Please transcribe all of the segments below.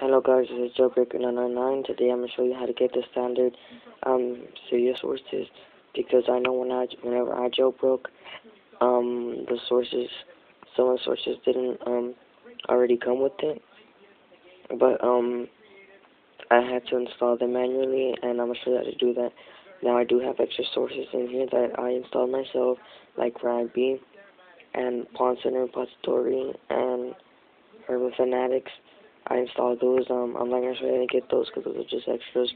Hello guys, this is JoeBreaker999. Today I'm going to show you how to get the standard Cydia sources, because I know whenever I jailbroke the sources, some of the sources didn't already come with it, but I had to install them manually, and I'm going to show you how to do that. Now I do have extra sources in here that I installed myself, like RagB and Ponson Repository and Herbal Fanatics. I installed those. I'm not going to show you how to get those because those are just extras.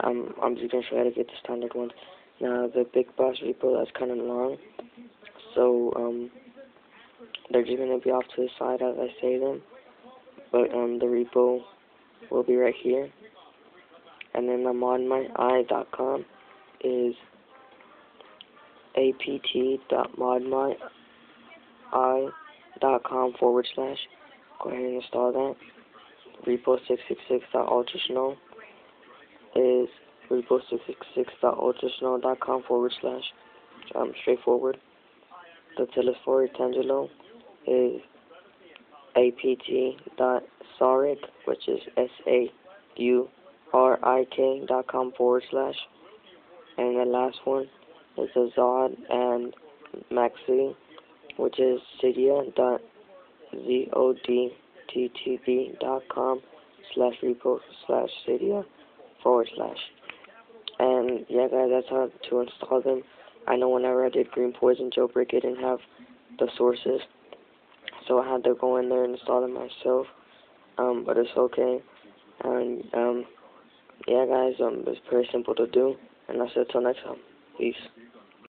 I'm just going to show you how to get the standard ones. Now, the Big Boss repo, that's kind of long, so they're just going to be off to the side as I save them, but the repo will be right here. And then the modmyi.com is apt.modmyi.com/. Go ahead and install that. Repo 666.ultrasnow is repo 666.ultrasnow.com /. Straightforward. The Telesporeo Tangelo is apt.saurik, which is saurik.com /. And the last one is Azad and Maxi, which is cydia.com/repo/cydia/. And yeah guys, that's how to install them. I know whenever I did Green Poison, JoeBreaker didn't have the sources, so I had to go in there and install them myself, but it's okay. And yeah guys, it's pretty simple to do, and that's it till next time. Peace.